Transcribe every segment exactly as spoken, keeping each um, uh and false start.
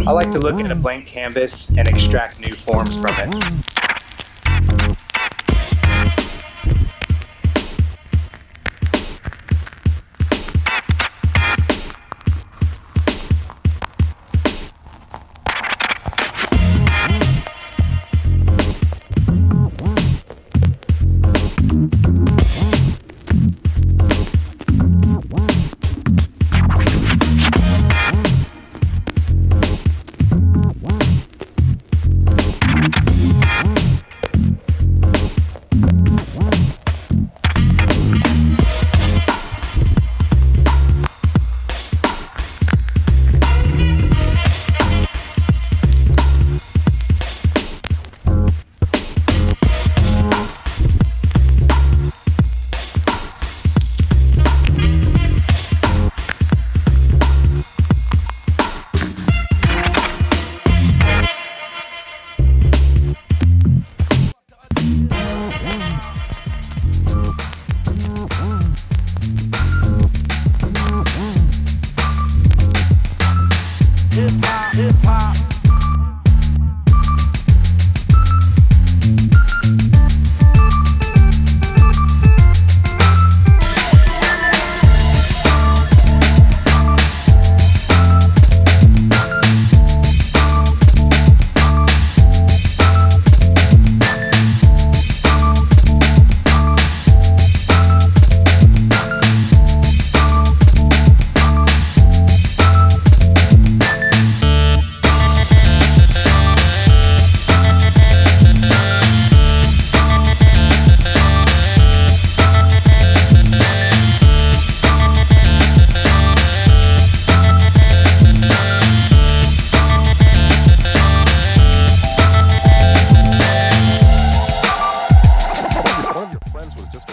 I like to look at a blank canvas and extract new forms from it.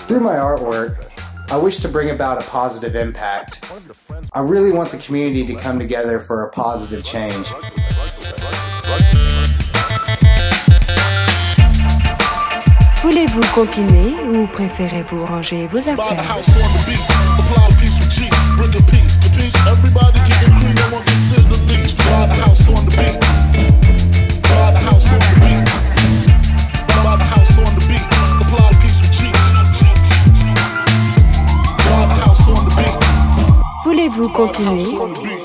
Through my artwork, I wish to bring about a positive impact. I really want the community to come together for a positive change. Voulez-vous continuer ou préférez-vous ranger vos affaires? Voulez-vous continuer?